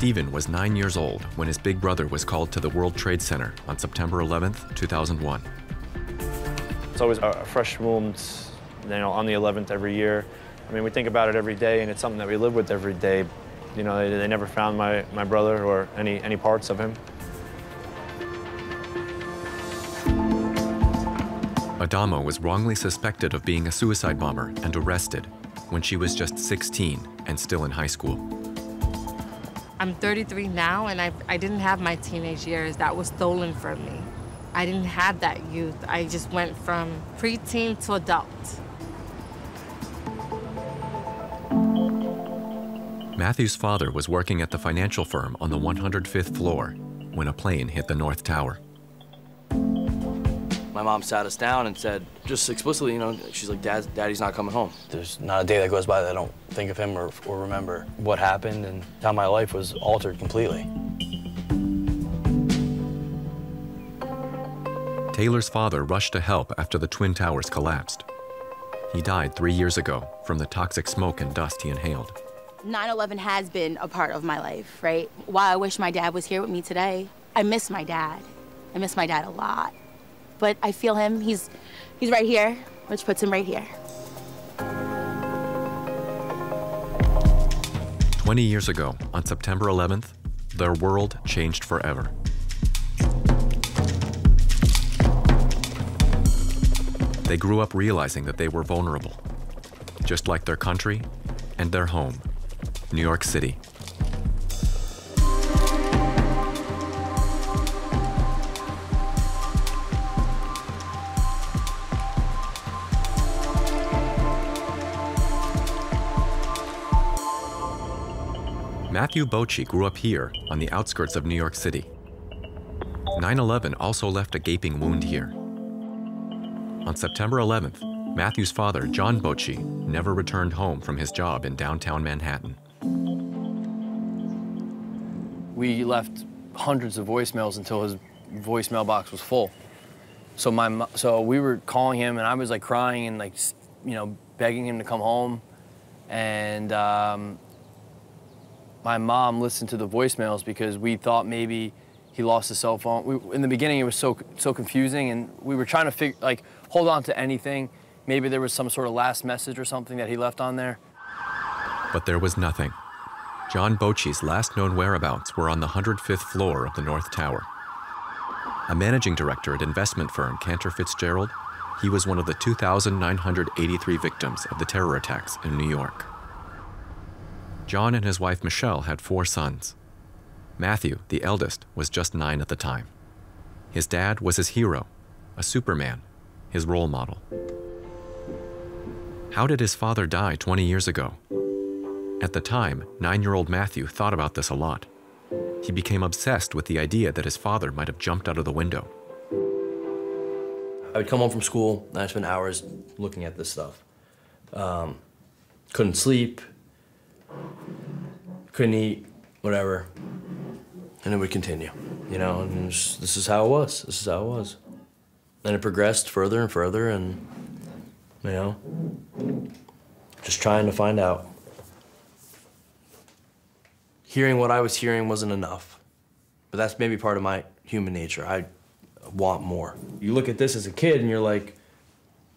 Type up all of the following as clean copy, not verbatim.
Stephen was 9 years old when his big brother was called to the World Trade Center on September 11th, 2001. It's always a fresh wound, you know, on the 11th every year. I mean, we think about it every day, and it's something that we live with every day. You know, they never found my brother or any parts of him. Adama was wrongly suspected of being a suicide bomber and arrested when she was just 16 and still in high school. I'm 33 now, and I didn't have my teenage years. That was stolen from me. I didn't have that youth. I just went from preteen to adult. Matthew's father was working at the financial firm on the 105th floor when a plane hit the North Tower. My mom sat us down and said, just explicitly, you know, she's like, Daddy's not coming home. There's not a day that goes by that I don't think of him or remember what happened and how my life was altered completely. Taylor's father rushed to help after the Twin Towers collapsed. He died 3 years ago from the toxic smoke and dust he inhaled. 9/11 has been a part of my life, right? While I wish my dad was here with me today, I miss my dad. I miss my dad a lot. But I feel him, he's right here, which puts him right here. 20 years ago, on September 11th, their world changed forever. They grew up realizing that they were vulnerable, just like their country and their home. New York City. Matthew Bochi grew up here on the outskirts of New York City. 9/11 also left a gaping wound here. On September 11th, Matthew's father, John Bochi, never returned home from his job in downtown Manhattan. We left hundreds of voicemails until his voicemail box was full. So we were calling him, and I was like crying and like, you know, begging him to come home. And my mom listened to the voicemails because we thought maybe he lost his cell phone. In the beginning, it was so confusing, and we were trying to figure, like, hold on to anything. Maybe there was some sort of last message or something that he left on there. But there was nothing. John Bochi's last known whereabouts were on the 105th floor of the North Tower. A managing director at investment firm Cantor Fitzgerald, he was one of the 2,983 victims of the terror attacks in New York. John and his wife Michelle had 4 sons. Matthew, the eldest, was just 9 at the time. His dad was his hero, a superman, his role model. How did his father die 20 years ago? At the time, 9-year-old Matthew thought about this a lot. He became obsessed with the idea that his father might have jumped out of the window. I would come home from school, and I'd spend hours looking at this stuff. Couldn't sleep, couldn't eat, whatever. And it would continue, you know, and this is how it was, this is how it was. And it progressed further and further, and, you know, just trying to find out. Hearing what I was hearing wasn't enough, but that's maybe part of my human nature. I want more. You look at this as a kid and you're like,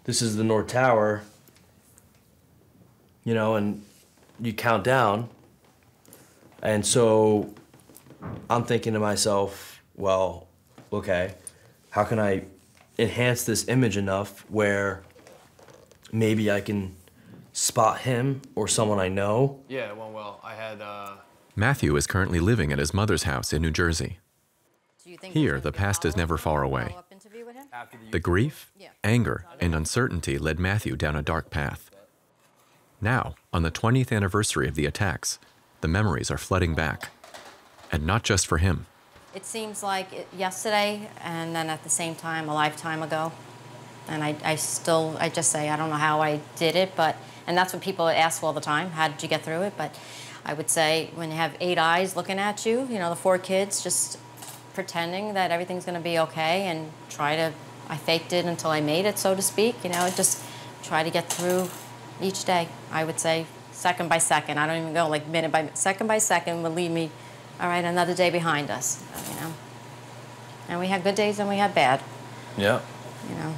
this is the North Tower, you know, and you count down. And so I'm thinking to myself, well, okay, how can I enhance this image enough where maybe I can spot him or someone I know? Yeah, well, I had, Matthew is currently living at his mother's house in New Jersey. Here, the past is never far away. The grief, anger, and uncertainty led Matthew down a dark path. Now, on the 20th anniversary of the attacks, the memories are flooding back, and not just for him. It seems like yesterday, and then at the same time, a lifetime ago. And I just say, I don't know how I did it, but, and that's what people ask all the time, how did you get through it? But I would say when you have 8 eyes looking at you, you know, the 4 kids, just pretending that everything's gonna be okay and try to, I faked it until I made it, so to speak, you know, just try to get through each day. I would say second by second. I don't even go like minute by minute. Second by second would lead me all right, another day behind us, you know. And we had good days and we had bad. Yeah. You know.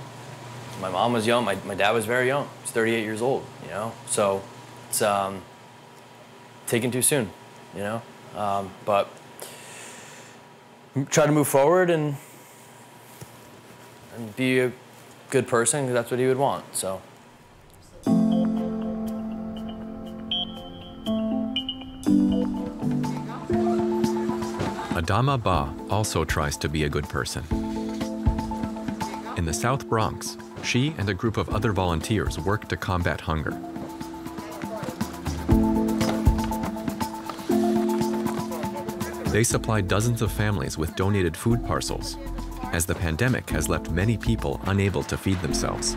My mom was young. My dad was very young. He's 38 years old, you know. So it's taken too soon, you know. But try to move forward and be a good person, because that's what he would want, so. Adama Bah also tries to be a good person. In the South Bronx, she and a group of other volunteers work to combat hunger. They supply dozens of families with donated food parcels, as the pandemic has left many people unable to feed themselves.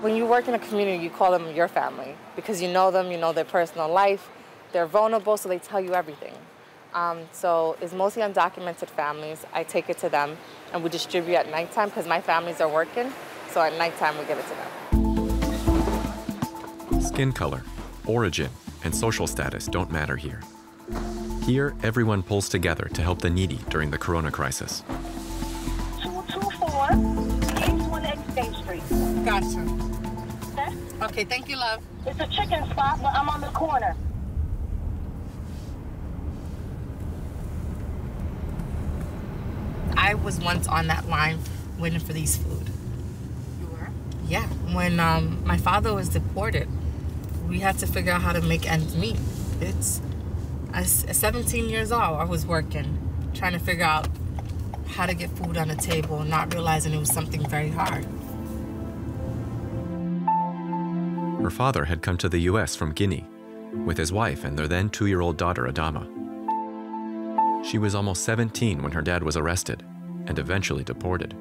When you work in a community, you call them your family because you know their personal life. They're vulnerable, so they tell you everything. So it's mostly undocumented families. I take it to them, and we distribute at nighttime because my families are working, so at nighttime we give it to them. Skin color, origin, and social status don't matter here. Here, everyone pulls together to help the needy during the corona crisis. 224, 818 State Street. Gotcha. Okay, thank you, love. It's a chicken spot, but I'm on the corner. I was once on that line waiting for these food. You were? Yeah, when my father was deported, we had to figure out how to make ends meet. It's, at 17 years old, I was working, trying to figure out how to get food on the table, not realizing it was something very hard. Her father had come to the U.S. from Guinea with his wife and their then 2-year-old daughter, Adama. She was almost 17 when her dad was arrested and eventually deported.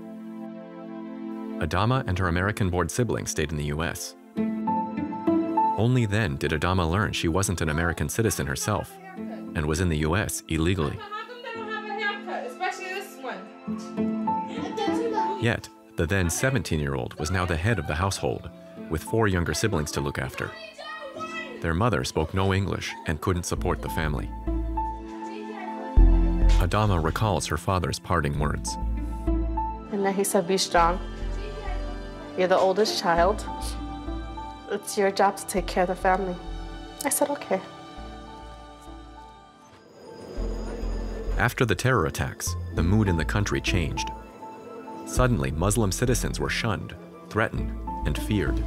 Adama and her American-born siblings stayed in the U.S. Only then did Adama learn she wasn't an American citizen herself and was in the U.S. illegally. How come they don't have a haircut, especially this one? Yet, the then 17-year-old was now the head of the household, with 4 younger siblings to look after. Their mother spoke no English and couldn't support the family. Adama recalls her father's parting words. And then he said, be strong. You're the oldest child. It's your job to take care of the family. I said, okay. After the terror attacks, the mood in the country changed. Suddenly, Muslim citizens were shunned, threatened, and feared.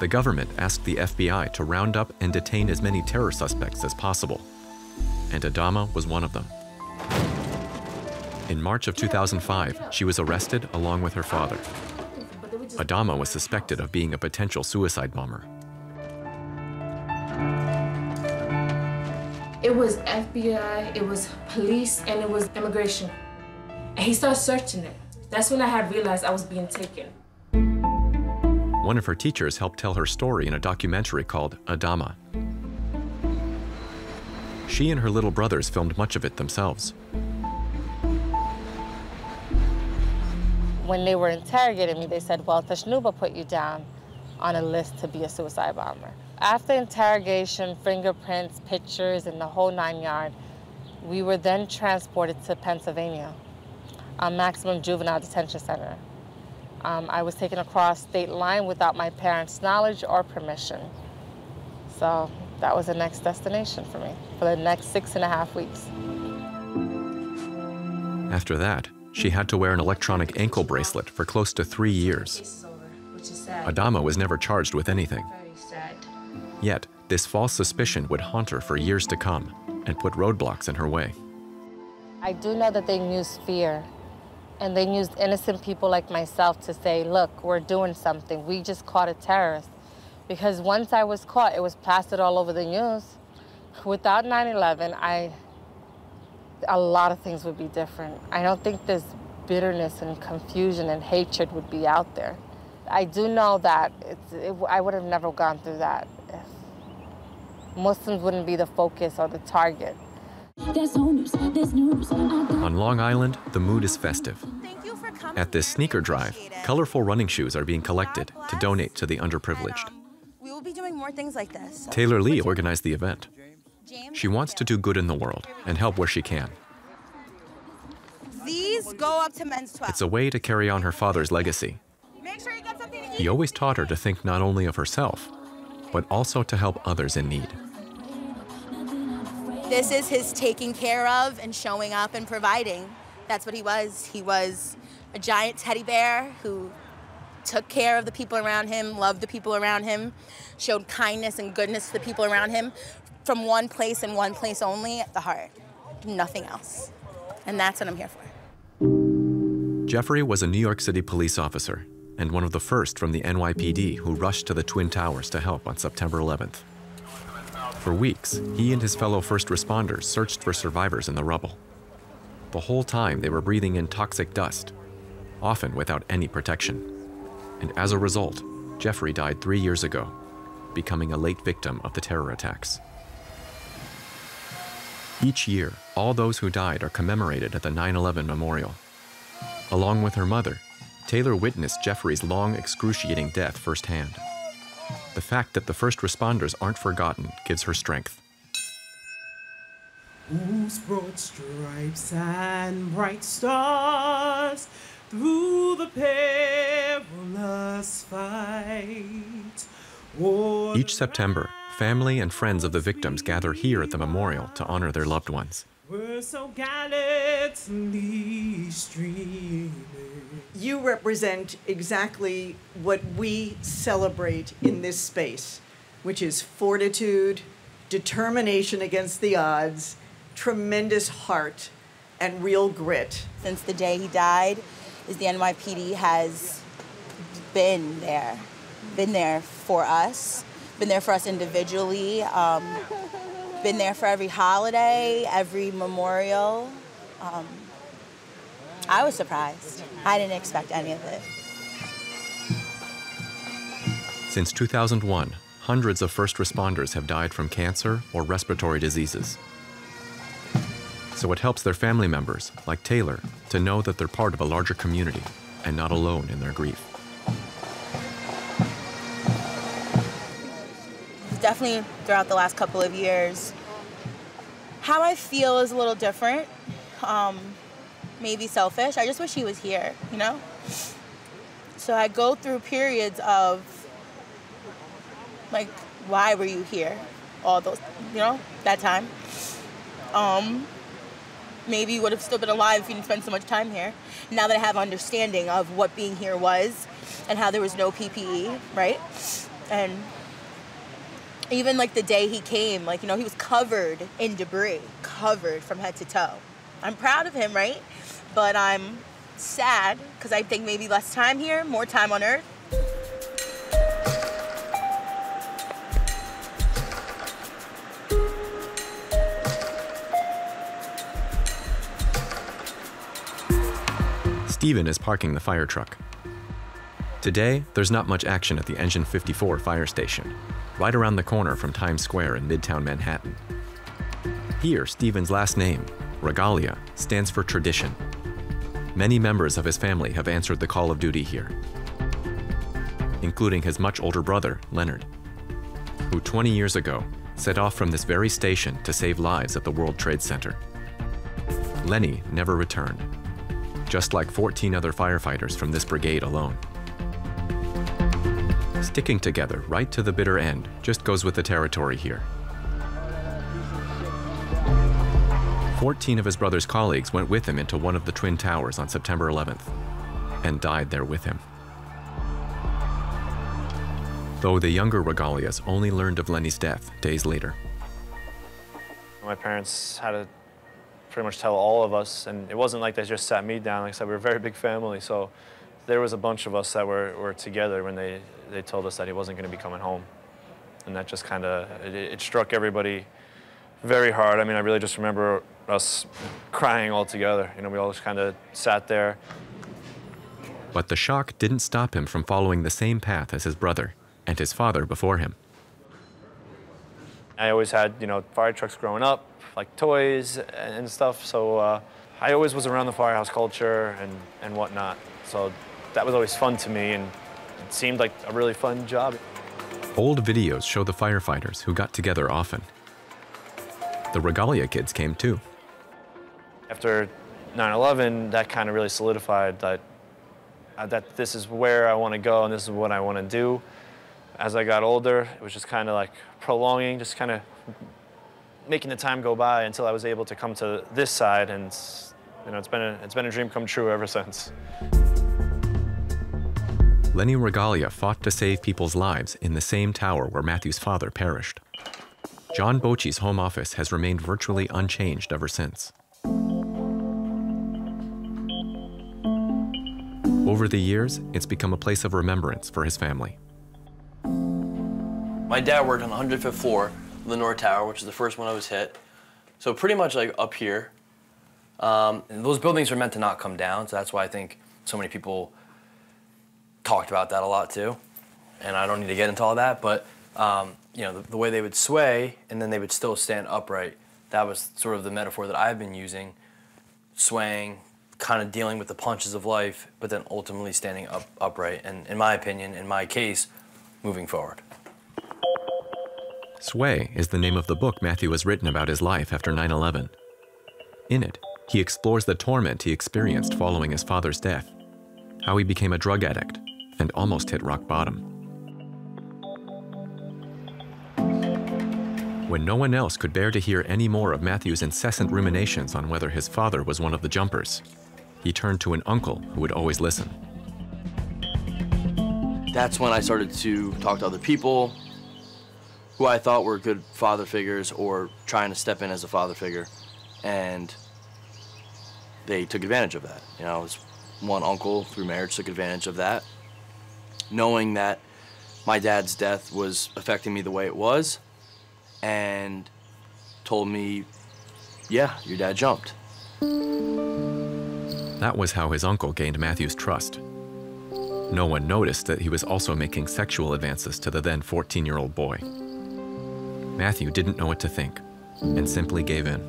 The government asked the FBI to round up and detain as many terror suspects as possible, and Adama was one of them. In March of 2005, she was arrested along with her father. Adama was suspected of being a potential suicide bomber. It was FBI, it was police, and it was immigration. And he started searching it. That's when I had realized I was being taken. One of her teachers helped tell her story in a documentary called Adama. She and her little brothers filmed much of it themselves. When they were interrogating me, they said, well, Tashnuba put you down on a list to be a suicide bomber. After interrogation, fingerprints, pictures, and the whole 9 yards, we were then transported to Pennsylvania, a maximum juvenile detention center. I was taken across state line without my parents' knowledge or permission. So that was the next destination for me for the next 6.5 weeks. After that, she had to wear an electronic ankle bracelet for close to 3 years. Adama was never charged with anything. Yet, this false suspicion would haunt her for years to come and put roadblocks in her way. I do know that they used fear. And they used innocent people like myself to say, look, we're doing something. We just caught a terrorist. Because once I was caught, it was plastered all over the news. Without 9/11, a lot of things would be different. I don't think this bitterness and confusion and hatred would be out there. I do know that I would have never gone through that if Muslims wouldn't be the focus or the target. There's news. On Long Island, the mood is festive. Thank you for coming. At this sneaker drive, colorful running shoes are being collected to donate to the underprivileged. we'll be doing more things like this. Taylor Lee organized the event. She wants to do good in the world and help where she can. These go up to men's 12. It's a way to carry on her father's legacy. Make sure you get something to eat. He always taught her to think not only of herself, but also to help others in need. This is his taking care of and showing up and providing. That's what he was. He was a giant teddy bear who took care of the people around him, loved the people around him, showed kindness and goodness to the people around him from one place and one place only, at the heart, nothing else. And that's what I'm here for. Jeffrey was a New York City police officer and one of the first from the NYPD who rushed to the Twin Towers to help on September 11th. For weeks, he and his fellow first responders searched for survivors in the rubble. The whole time they were breathing in toxic dust, often without any protection. And as a result, Jeffrey died 3 years ago, becoming a late victim of the terror attacks. Each year, all those who died are commemorated at the 9/11 memorial. Along with her mother, Taylor witnessed Jeffrey's long, excruciating death firsthand. The fact that the first responders aren't forgotten gives her strength. Whose broad stripes and bright stars through the perilous fight. Each September, family and friends of the victims gather here at the memorial to honor their loved ones. You represent exactly what we celebrate in this space, which is fortitude, determination against the odds, tremendous heart, and real grit. Since the day he died, is the NYPD has been there for us, been there for us individually, been there for every holiday, every memorial. I was surprised. I didn't expect any of it. Since 2001, hundreds of first responders have died from cancer or respiratory diseases. So it helps their family members, like Taylor, to know that they're part of a larger community and not alone in their grief. Definitely throughout the last couple of years, how I feel is a little different. Maybe selfish. I just wish he was here, you know? So I go through periods of, like, why were you here? All those, you know, that time. Maybe you would have still been alive if you didn't spend so much time here. Now that I have understanding of what being here was and how there was no PPE, right? And even, like, the day he came, like, you know, he was covered in debris, covered from head to toe. I'm proud of him, right? But I'm sad, because I think maybe less time here, more time on Earth. Stephen is parking the fire truck. Today, there's not much action at the Engine 54 fire station, right around the corner from Times Square in Midtown Manhattan. Here, Stephen's last name, Regalia, stands for tradition. Many members of his family have answered the call of duty here, including his much older brother, Leonard, who 20 years ago set off from this very station to save lives at the World Trade Center. Lenny never returned, just like 14 other firefighters from this brigade alone. Sticking together right to the bitter end just goes with the territory here. 14 of his brother's colleagues went with him into one of the Twin Towers on September 11th and died there with him. Though the younger Regalias only learned of Lenny's death days later. My parents had to pretty much tell all of us, and it wasn't like they just sat me down. Like I said, we were a very big family, so there was a bunch of us that were together when they told us that he wasn't going to be coming home. And that just kind of, it struck everybody very hard. I mean, I really just remember us crying all together. You know, we all just kind of sat there. But the shock didn't stop him from following the same path as his brother and his father before him. I always had, you know, fire trucks growing up, like toys and stuff. So I always was around the firehouse culture and whatnot. So that was always fun to me, and it seemed like a really fun job. Old videos show the firefighters who got together often. The Regalia kids came too. After 9/11, that kind of really solidified that this is where I want to go and this is what I want to do. As I got older, it was just kind of like prolonging, just kind of making the time go by until I was able to come to this side, and you know, it's been a dream come true ever since. Lenny Regalia fought to save people's lives in the same tower where Matthew's father perished. John Bochi's home office has remained virtually unchanged ever since. Over the years, it's become a place of remembrance for his family. My dad worked on the 105th floor of the North Tower, which is the first one I was hit. So pretty much like up here. And those buildings are meant to not come down, so that's why I think so many people talked about that a lot too, and I don't need to get into all that, but you know, the way they would sway and then they would still stand upright, that was sort of the metaphor that I've been using, swaying, kind of dealing with the punches of life, but then ultimately standing upright, and in my opinion, in my case, moving forward. Sway is the name of the book Matthew has written about his life after 9/11. In it, he explores the torment he experienced following his father's death, how he became a drug addict, and almost hit rock bottom. When no one else could bear to hear any more of Matthew's incessant ruminations on whether his father was one of the jumpers, he turned to an uncle who would always listen. That's when I started to talk to other people who I thought were good father figures or trying to step in as a father figure, and they took advantage of that. You know, it was one uncle through marriage took advantage of that. Knowing that my dad's death was affecting me the way it was, and told me, yeah, your dad jumped. That was how his uncle gained Matthew's trust. No one noticed that he was also making sexual advances to the then 14-year-old boy. Matthew didn't know what to think and simply gave in.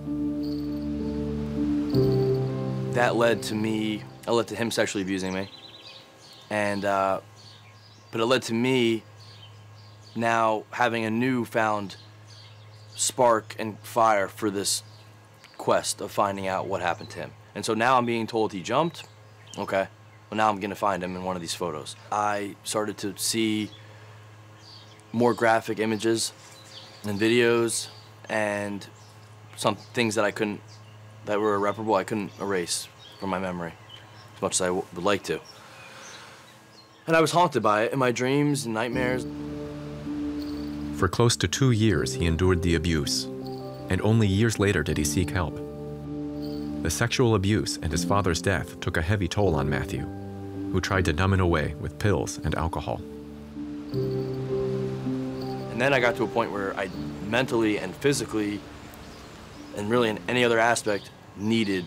That led to me, it led to him sexually abusing me, and but it led to me now having a newfound spark and fire for this quest of finding out what happened to him. And so now I'm being told he jumped. Okay, well now I'm gonna find him in one of these photos. I started to see more graphic images and videos and some things that I couldn't, that were irreparable, I couldn't erase from my memory as much as I would like to. And I was haunted by it in my dreams and nightmares. For close to 2 years, he endured the abuse, and only years later did he seek help. The sexual abuse and his father's death took a heavy toll on Matthew, who tried to numb it away with pills and alcohol. And then I got to a point where I mentally and physically, and really in any other aspect, I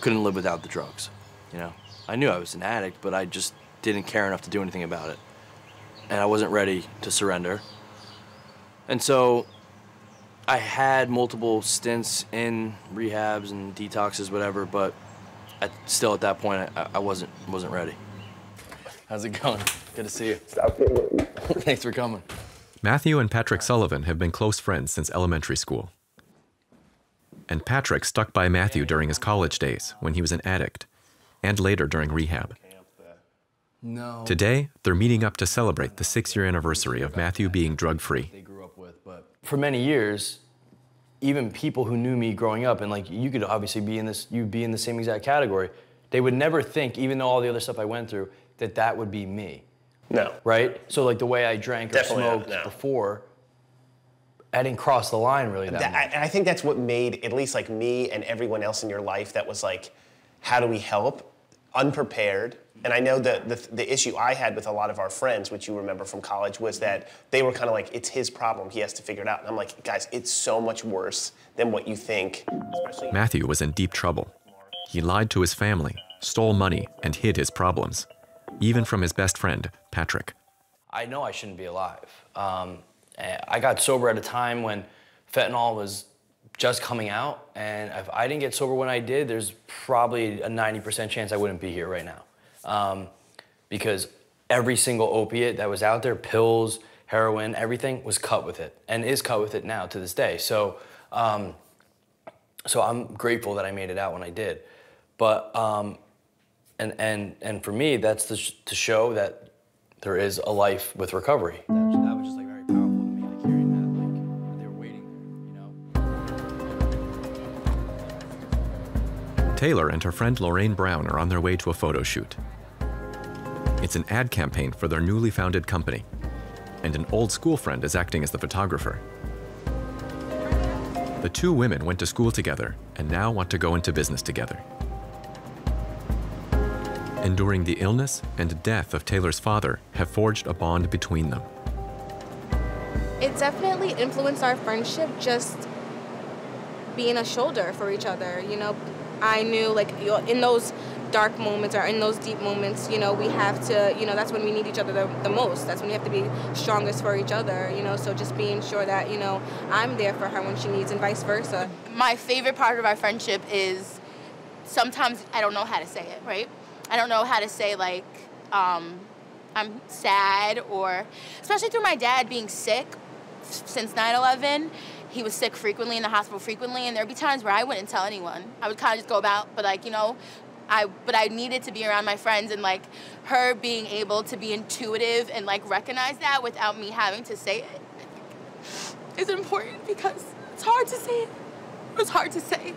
couldn't live without the drugs, you know? I knew I was an addict, but I just didn't care enough to do anything about it. And I wasn't ready to surrender. And so I had multiple stints in rehabs and detoxes, whatever, but still at that point, I wasn't ready. How's it going? Good to see you. Stop it. Thanks for coming. Matthew and Patrick Sullivan have been close friends since elementary school. And Patrick stuck by Matthew during his college days when he was an addict, and later during rehab. No. Today, they're meeting up to celebrate the 6-year anniversary of Matthew being drug-free. For many years, even people who knew me growing up, and like you could obviously be in this, you'd be in the same exact category, they would never think, even though all the other stuff I went through, that that would be me. No. Right? So like the way I drank or smoked before, I didn't cross the line really that much. I think that's what made at least like me and everyone else in your life that was like, how do we help? Unprepared. And I know that the issue I had with a lot of our friends, which you remember from college, was that they were kind of like, it's his problem, he has to figure it out. And I'm like, guys, it's so much worse than what you think. Matthew was in deep trouble. He lied to his family, stole money, and hid his problems, even from his best friend, Patrick. I know I shouldn't be alive. I got sober at a time when fentanyl was just coming out, and if I didn't get sober when I did, there's probably a 90% chance I wouldn't be here right now. Because every single opiate that was out there, pills, heroin, everything was cut with it and is cut with it now to this day. So, I'm grateful that I made it out when I did. But, and for me, that's to show that there is a life with recovery. That was just like very powerful to me, like hearing that, like they were waiting, you know. Taylor and her friend Lorraine Brown are on their way to a photo shoot. It's an ad campaign for their newly founded company, and an old school friend is acting as the photographer. The two women went to school together and now want to go into business together. Enduring the illness and death of Taylor's father have forged a bond between them. It definitely influenced our friendship, just being a shoulder for each other, you know. I knew, like, in those dark moments or in those deep moments, you know, we have to, you know, that's when we need each other the most. That's when we have to be strongest for each other, you know, so just being sure that, you know, I'm there for her when she needs and vice versa. My favorite part of our friendship is sometimes I don't know how to say it, right? I don't know how to say, like, I'm sad, or especially through my dad being sick since 9/11. He was sick frequently, in the hospital frequently, and there'd be times where I wouldn't tell anyone. I would kind of just go about, but, like, you know, I needed to be around my friends, and, like, her being able to be intuitive and, like, recognize that without me having to say it is important, because it's hard to say it. It was hard to say.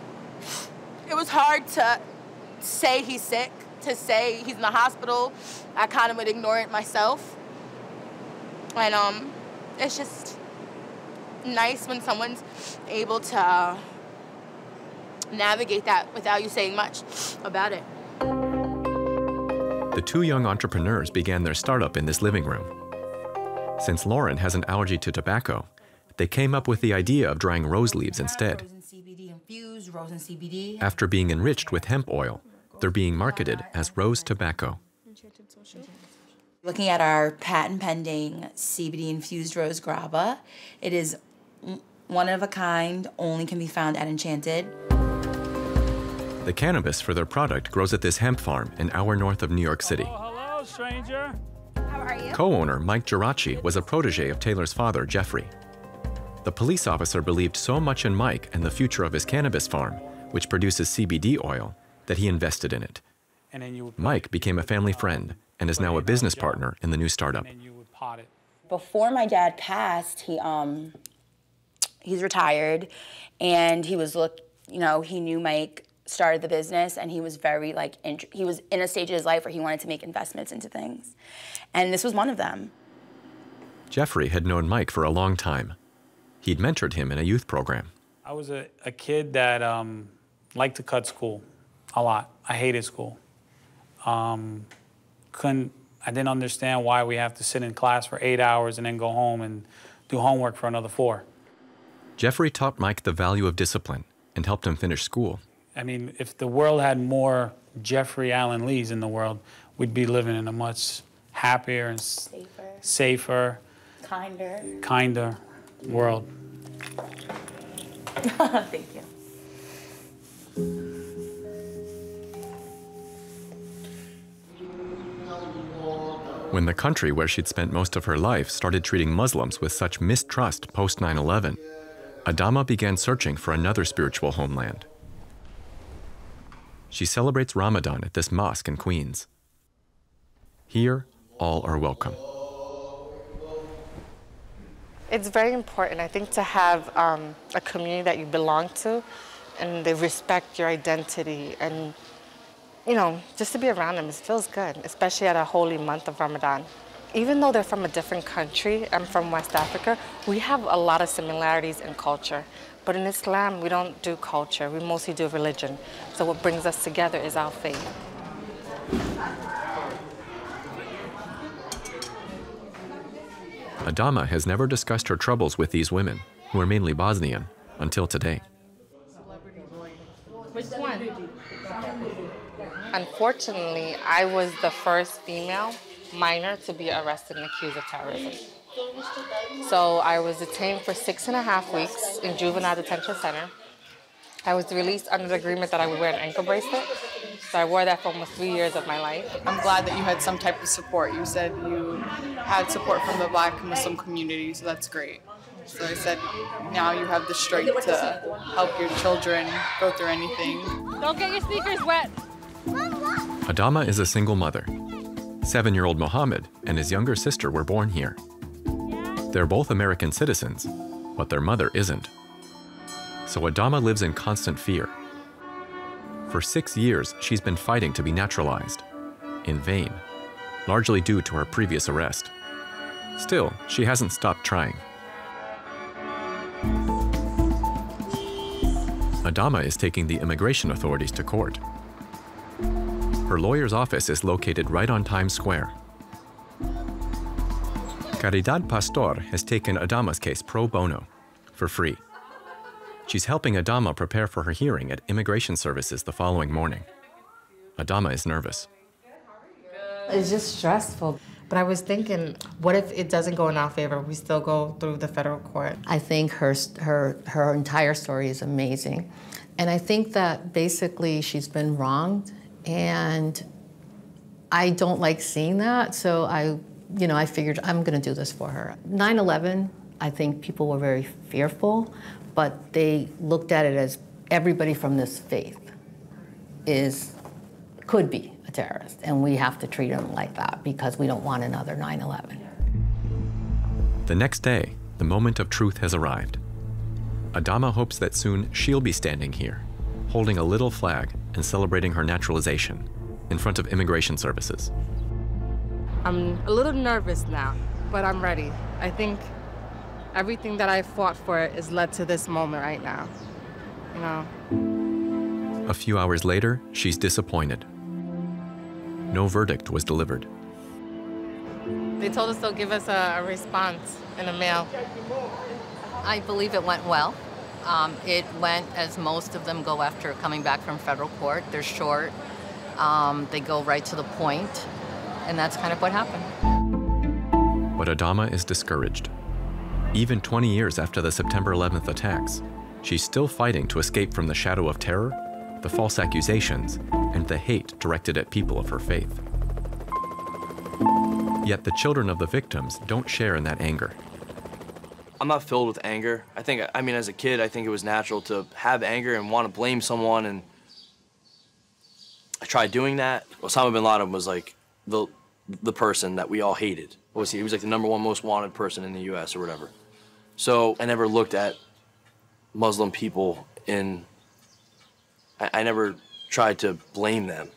It was hard to say he's sick, to say he's in the hospital. I kind of would ignore it myself. And it's just nice when someone's able to navigate that without you saying much about it. The two young entrepreneurs began their startup in this living room. Since Lauren has an allergy to tobacco, they came up with the idea of drying rose leaves instead. Rose and CBD infused, rose and CBD. After being enriched with hemp oil, they're being marketed as rose tobacco. Looking at our patent-pending CBD-infused rose graba, it is one of a kind, only can be found at Enchanted. The cannabis for their product grows at this hemp farm an hour north of New York City. Hello, stranger. How are you? Co-owner Mike Geraci was a protege of Taylor's father, Jeffrey. The police officer believed so much in Mike and the future of his cannabis farm, which produces CBD oil, that he invested in it. And then Mike became a family friend and is now a business partner in the new startup. Before my dad passed, he's retired, and he was he knew Mike started the business, and he was very he was in a stage of his life where he wanted to make investments into things, and this was one of them. Jeffrey had known Mike for a long time. He'd mentored him in a youth program. I was a kid that liked to cut school a lot. I hated school. I didn't understand why we have to sit in class for 8 hours and then go home and do homework for another 4. Jeffrey taught Mike the value of discipline and helped him finish school. I mean, if the world had more Jeffrey Allen Lees in the world, we'd be living in a much happier and safer kinder world. Thank you. When the country where she'd spent most of her life started treating Muslims with such mistrust post 9/11, Adama began searching for another spiritual homeland. She celebrates Ramadan at this mosque in Queens. Here, all are welcome. It's very important, I think, to have a community that you belong to, and they respect your identity, and you know, just to be around them, it feels good, especially at a holy month of Ramadan. Even though they're from a different country, I'm from West Africa, we have a lot of similarities in culture. But in Islam, we don't do culture, we mostly do religion. So what brings us together is our faith. Adama has never discussed her troubles with these women, who are mainly Bosnian, until today. Which one? Unfortunately, I was the first female minor to be arrested and accused of terrorism. So I was detained for 6.5 weeks in juvenile detention center. I was released under the agreement that I would wear an ankle bracelet. So I wore that for almost 3 years of my life. I'm glad that you had some type of support. You said you had support from the Black Muslim community, so that's great. So I said, now you have the strength to help your children go through anything. Don't get your sneakers wet. Adama is a single mother. 7-year-old Mohammed and his younger sister were born here. They're both American citizens, but their mother isn't. So Adama lives in constant fear. For 6 years, she's been fighting to be naturalized, in vain, largely due to her previous arrest. Still, she hasn't stopped trying. Adama is taking the immigration authorities to court. Her lawyer's office is located right on Times Square. Caridad Pastor has taken Adama's case pro bono, for free. She's helping Adama prepare for her hearing at Immigration Services the following morning. Adama is nervous. It's just stressful. But I was thinking, what if it doesn't go in our favor? We still go through the federal court. I think her entire story is amazing. And I think that basically she's been wronged. And I don't like seeing that. So I figured I'm going to do this for her. 9/11, I think people were very fearful. But they looked at it as everybody from this faith could be a terrorist, and we have to treat them like that because we don't want another 9/11. The next day, the moment of truth has arrived. Adama hopes that soon she'll be standing here, holding a little flag and celebrating her naturalization in front of Immigration Services. I'm a little nervous now, but I'm ready. I think everything that I fought for is led to this moment right now, you know. A few hours later, she's disappointed. No verdict was delivered. They told us they'll give us a response in the mail. I believe it went well. It went as most of them go after coming back from federal court. They're short. They go right to the point, and that's kind of what happened. But Adama is discouraged. Even 20 years after the September 11th attacks, she's still fighting to escape from the shadow of terror, the false accusations, and the hate directed at people of her faith. Yet the children of the victims don't share in that anger. I'm not filled with anger. As a kid, I think it was natural to have anger and want to blame someone, and I tried doing that. Osama bin Laden was like the person that we all hated. What was he? He was like the #1 most wanted person in the U.S. or whatever. So I never looked at Muslim people I never tried to blame them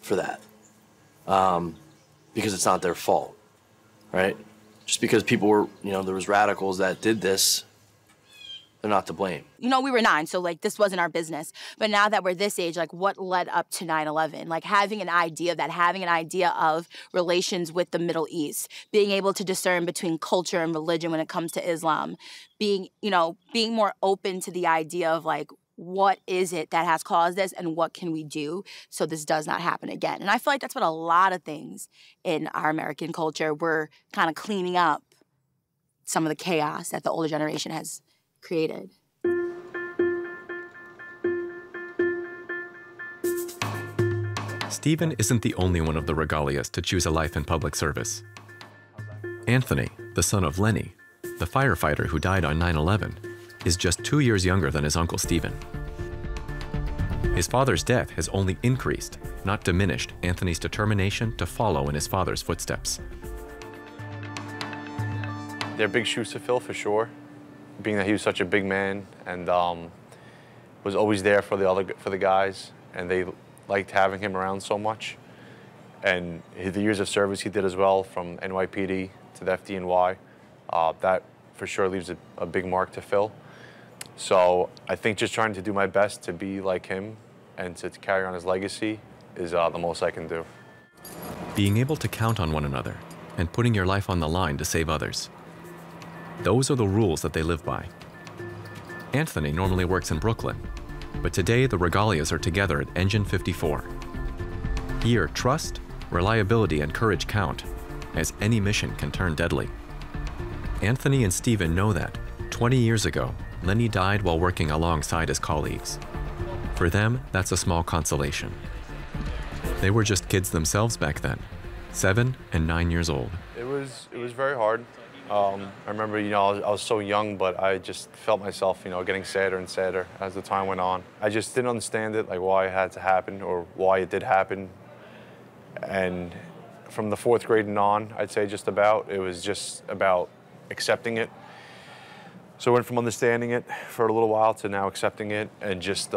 for that because it's not their fault, right? Just because people were, there was radicals that did this, they're not to blame. We were 9, so this wasn't our business. But now that we're this age, what led up to 9/11? Having an idea of that, having an idea of relations with the Middle East, being able to discern between culture and religion when it comes to Islam, being more open to the idea of what is it that has caused this and what can we do so this does not happen again. And I feel like that's what a lot of things in our American culture, we're kind of cleaning up some of the chaos that the older generation has created. Stephen isn't the only one of the Regalias to choose a life in public service. Anthony, the son of Lenny, the firefighter who died on 9/11, is just 2 years younger than his uncle Stephen. His father's death has only increased, not diminished, Anthony's determination to follow in his father's footsteps. They're big shoes to fill for sure, being that he was such a big man and was always there for the guys, and they liked having him around so much. And the years of service he did as well, from NYPD to the FDNY, that for sure leaves a big mark to fill. So I think just trying to do my best to be like him and to carry on his legacy is the most I can do. Being able to count on one another and putting your life on the line to save others. Those are the rules that they live by. Anthony normally works in Brooklyn, but today the Regalias are together at Engine 54. Here, trust, reliability, and courage count, as any mission can turn deadly. Anthony and Stephen know that 20 years ago, Lenny died while working alongside his colleagues. For them, that's a small consolation. They were just kids themselves back then, 7 and 9 years old. It was very hard. I remember, I was so young, but I just felt myself, getting sadder and sadder as the time went on. I just didn't understand it, why it had to happen or why it did happen. And from the 4th grade and on, I'd say it was just about accepting it. So I went from understanding it for a little while to now accepting it and just,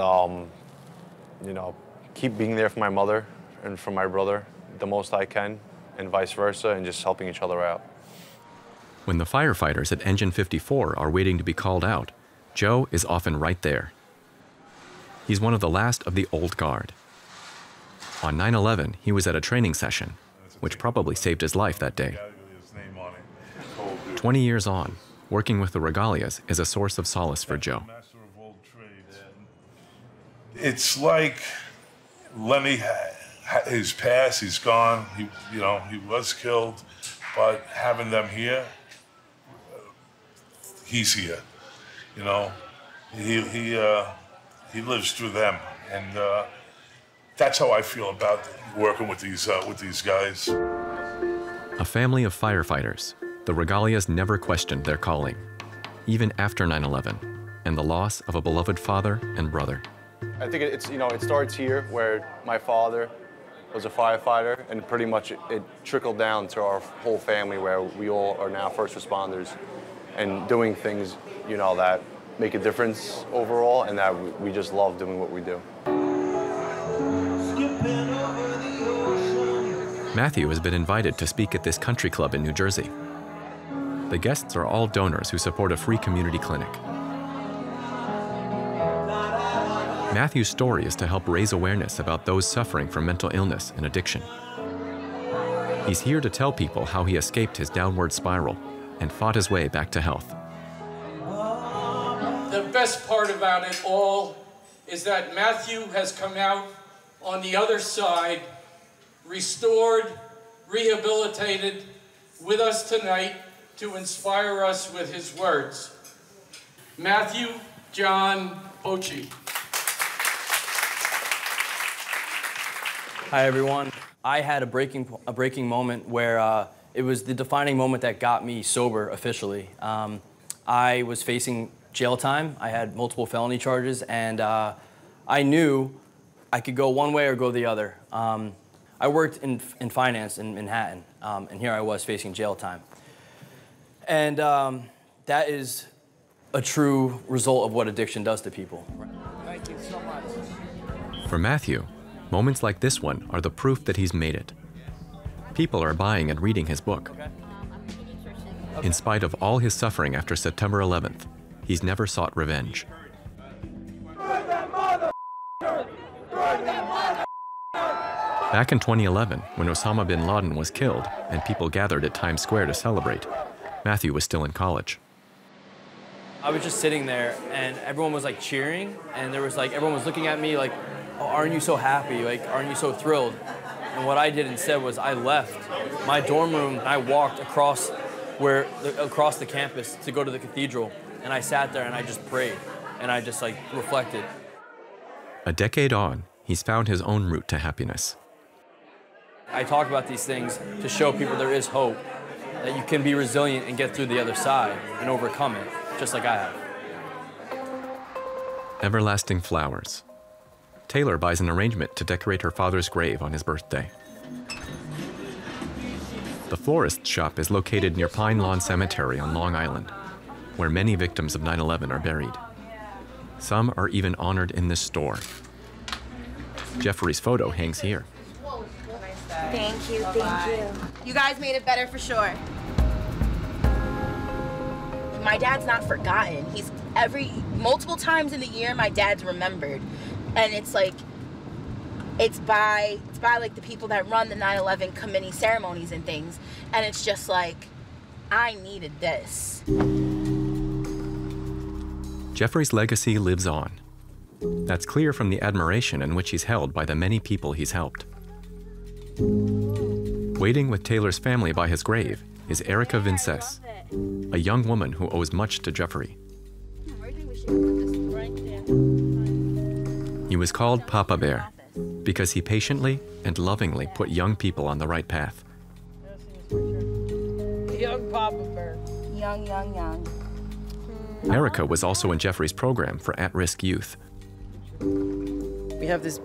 keep being there for my mother and for my brother the most I can, and vice versa, and just helping each other out. When the firefighters at Engine 54 are waiting to be called out, Joe is often right there. He's one of the last of the old guard. On 9/11, he was at a training session, which probably saved his life that day. 20 years on, working with the Regalias is a source of solace for Joe. It's like Lenny, his past, he's gone. He was killed, but having them here, he's here. He lives through them, and that's how I feel about working with these guys. A family of firefighters. The Regalias never questioned their calling, even after 9/11, and the loss of a beloved father and brother. I think it's, it starts here where my father was a firefighter, and pretty much it trickled down to our whole family where we all are now first responders and doing things, that make a difference overall, and that we just love doing what we do. Matthew has been invited to speak at this country club in New Jersey. The guests are all donors who support a free community clinic. Matthew's story is to help raise awareness about those suffering from mental illness and addiction. He's here to tell people how he escaped his downward spiral and fought his way back to health. The best part about it all is that Matthew has come out on the other side, restored, rehabilitated, with us tonight to inspire us with his words. Matthew John Bochi. Hi, everyone. I had a breaking moment where it was the defining moment that got me sober officially. I was facing jail time. I had multiple felony charges, and I knew I could go one way or go the other. I worked in finance in Manhattan, and here I was facing jail time. And that is a true result of what addiction does to people. Thank you so much. For Matthew, moments like this one are the proof that he's made it. People are buying and reading his book. In spite of all his suffering after September 11th, he's never sought revenge. Back in 2011, when Osama bin Laden was killed and people gathered at Times Square to celebrate, Matthew was still in college. I was just sitting there, and everyone was cheering, and there was everyone was looking at me oh, aren't you so happy? Aren't you so thrilled? And what I did instead was I left my dorm room and I walked across the campus to go to the cathedral, and I sat there and I just prayed, and I just reflected. A decade on, he's found his own route to happiness. I talk about these things to show people there is hope, that you can be resilient and get through the other side and overcome it, just like I have. Everlasting flowers. Taylor buys an arrangement to decorate her father's grave on his birthday. The florist shop is located near Pine Lawn Cemetery on Long Island, where many victims of 9/11 are buried. Some are even honored in this store. Jeffrey's photo hangs here. Thank you, thank you. You guys made it better for sure. My dad's not forgotten. He's multiple times in the year, my dad's remembered. And it's by the people that run the 9/11 committee ceremonies and things. And it's just I needed this. Jeffrey's legacy lives on. That's clear from the admiration in which he's held by the many people he's helped. Waiting with Taylor's family by his grave is Erica Vinces, a young woman who owes much to Jeffrey. He was called Papa Bear, because he patiently and lovingly put young people on the right path. Young Papa Bear. Young. Erica was also in Jeffrey's program for at-risk youth. We have this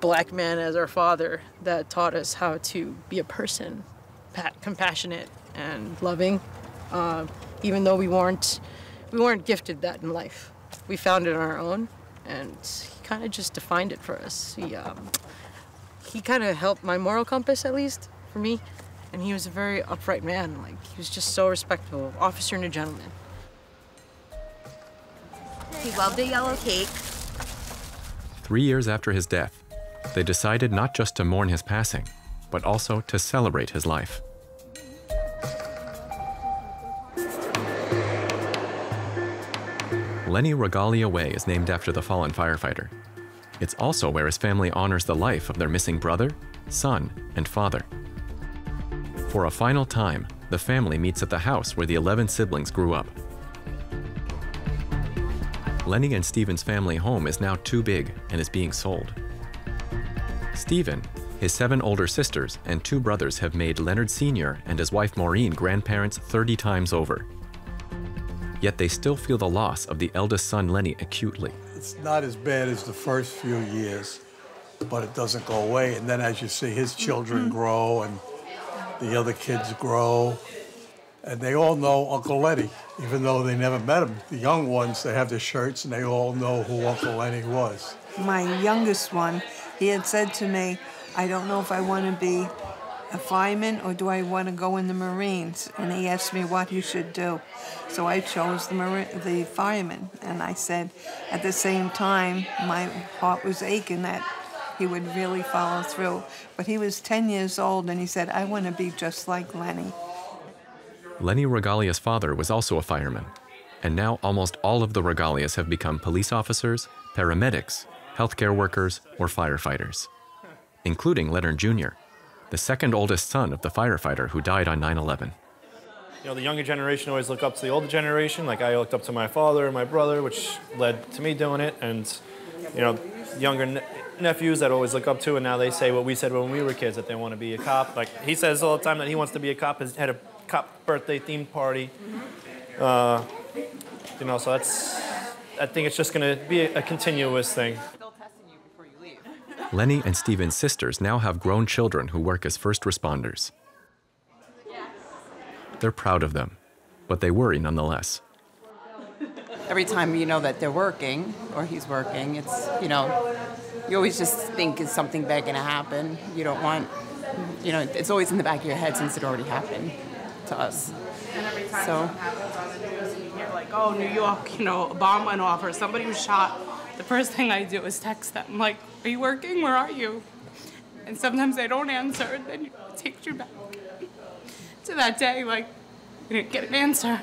black man as our father that taught us how to be a person, compassionate and loving, even though we weren't gifted that in life. We found it on our own, and he kind of just defined it for us. He kind of helped my moral compass, at least for me. And he was a very upright man. Like, he was just so respectful, officer and a gentleman. He loved a yellow cake. 3 years after his death, they decided not just to mourn his passing, but also to celebrate his life. Lenny Regalia Way is named after the fallen firefighter. It's also where his family honors the life of their missing brother, son, and father. For a final time, the family meets at the house where the 11 siblings grew up. Lenny and Stephen's family home is now too big and is being sold. Stephen, his 7 older sisters, and 2 brothers have made Leonard Sr. and his wife Maureen grandparents 30 times over. Yet they still feel the loss of the eldest son Lenny acutely. It's not as bad as the first few years, but it doesn't go away. And then as you see his children grow and the other kids grow, and they all know Uncle Lenny, even though they never met him. The young ones, they have their shirts, and they all know who Uncle Lenny was. My youngest one, he had said to me, I don't know if I want to be a fireman or do I want to go in the Marines? And he asked me what he should do. So I chose the fireman, and I said, at the same time, my heart was aching that he would really follow through. But he was 10 years old, and he said, I want to be just like Lenny. Lenny Regalia's father was also a fireman, and now almost all of the Regalias have become police officers, paramedics, healthcare workers, or firefighters, including Leonard Jr., the 2nd oldest son of the firefighter who died on 9/11. You know, the younger generation always look up to the older generation, like I looked up to my father and my brother, which led to me doing it, and, you know, younger nephews that always look up to, and now they say what we said when we were kids, that they want to be a cop. Like, he says all the time that he wants to be a cop, has had a cop birthday-themed party. You know, so that's, I think it's just going to be a continuous thing. Lenny and Stephen's sisters now have grown children who work as first responders. They're proud of them, but they worry nonetheless. Every time you know that they're working, or he's working, it's, you know, you always just think, is something bad going to happen? You don't want, you know, it's always in the back of your head since it already happened to us. And every time something happens on the news and you hear like, oh, New York, you know, a bomb went off or somebody was shot, the first thing I do is text them, like, are you working? Where are you? And sometimes they don't answer, and then it takes you back to that day, like, you didn't get an answer.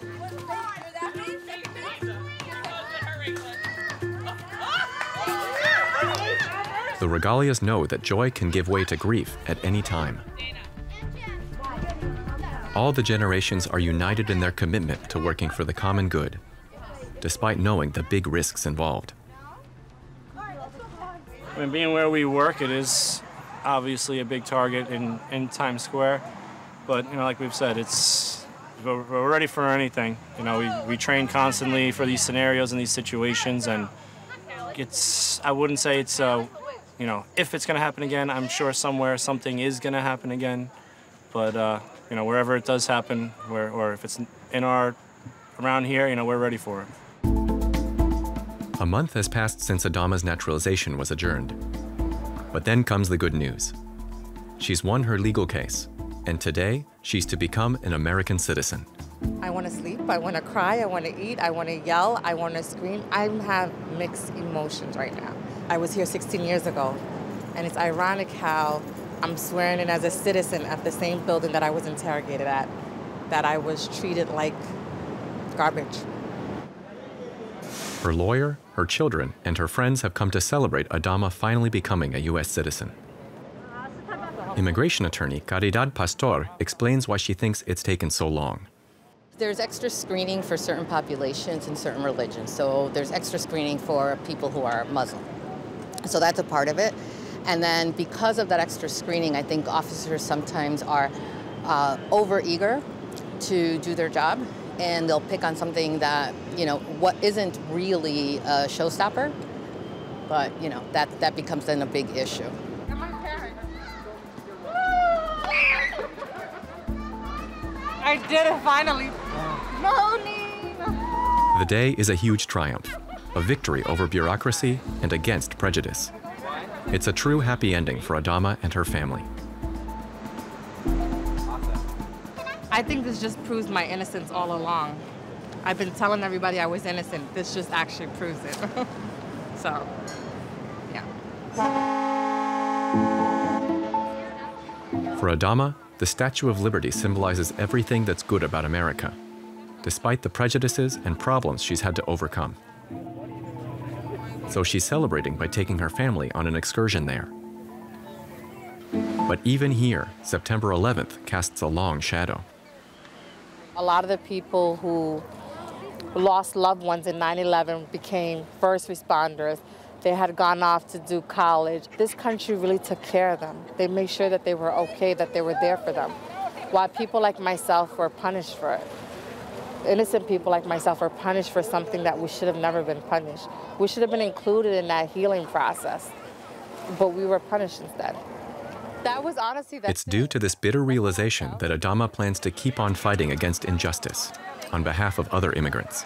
The Regalias know that joy can give way to grief at any time. All the generations are united in their commitment to working for the common good, despite knowing the big risks involved. I mean, being where we work, it is obviously a big target in Times Square. But, you know, like we've said, it's, we're ready for anything. You know, we train constantly for these scenarios and these situations, and it's, I wouldn't say it's, you know, if it's going to happen again, I'm sure somewhere something is going to happen again. But, you know, wherever it does happen, or if it's in around here, you know, we're ready for it. A month has passed since Adama's naturalization was adjourned. But then comes the good news. She's won her legal case, and today she's to become an American citizen. I want to sleep, I want to cry, I want to eat, I want to yell, I want to scream. I have mixed emotions right now. I was here 16 years ago, and it's ironic how I'm swearing in as a citizen at the same building that I was interrogated at, that I was treated like garbage. Her lawyer, her children, and her friends have come to celebrate Adama finally becoming a U.S. citizen. Immigration attorney Caridad Pastor explains why she thinks it's taken so long. There's extra screening for certain populations and certain religions, so there's extra screening for people who are Muslim. So that's a part of it. And then because of that extra screening, I think officers sometimes are over-eager to do their job, and they'll pick on something that, you know, what isn't really a showstopper, but, you know, that becomes then a big issue. I did it finally. Morning. The day is a huge triumph, a victory over bureaucracy and against prejudice. It's a true happy ending for Adama and her family. I think this just proves my innocence all along. I've been telling everybody I was innocent. This just actually proves it. So, yeah. For Adama, the Statue of Liberty symbolizes everything that's good about America, despite the prejudices and problems she's had to overcome. So she's celebrating by taking her family on an excursion there. But even here, September 11th casts a long shadow. A lot of the people who lost loved ones in 9/11 became first responders. They had gone off to do college. This country really took care of them. They made sure that they were okay, that they were there for them, while people like myself were punished for it. Innocent people like myself are punished for something that we should have never been punished. We should have been included in that healing process, but we were punished instead. That was honestly... It's due to this bitter realization that Adama plans to keep on fighting against injustice on behalf of other immigrants.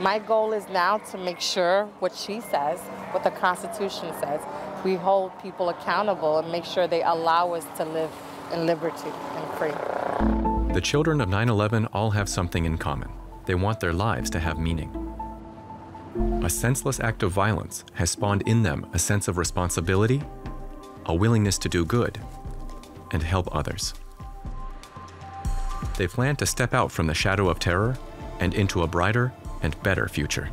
My goal is now to make sure what she says, what the Constitution says, we hold people accountable and make sure they allow us to live in liberty and free. The children of 9/11 all have something in common. They want their lives to have meaning. A senseless act of violence has spawned in them a sense of responsibility, a willingness to do good, and help others. They plan to step out from the shadow of terror and into a brighter and better future.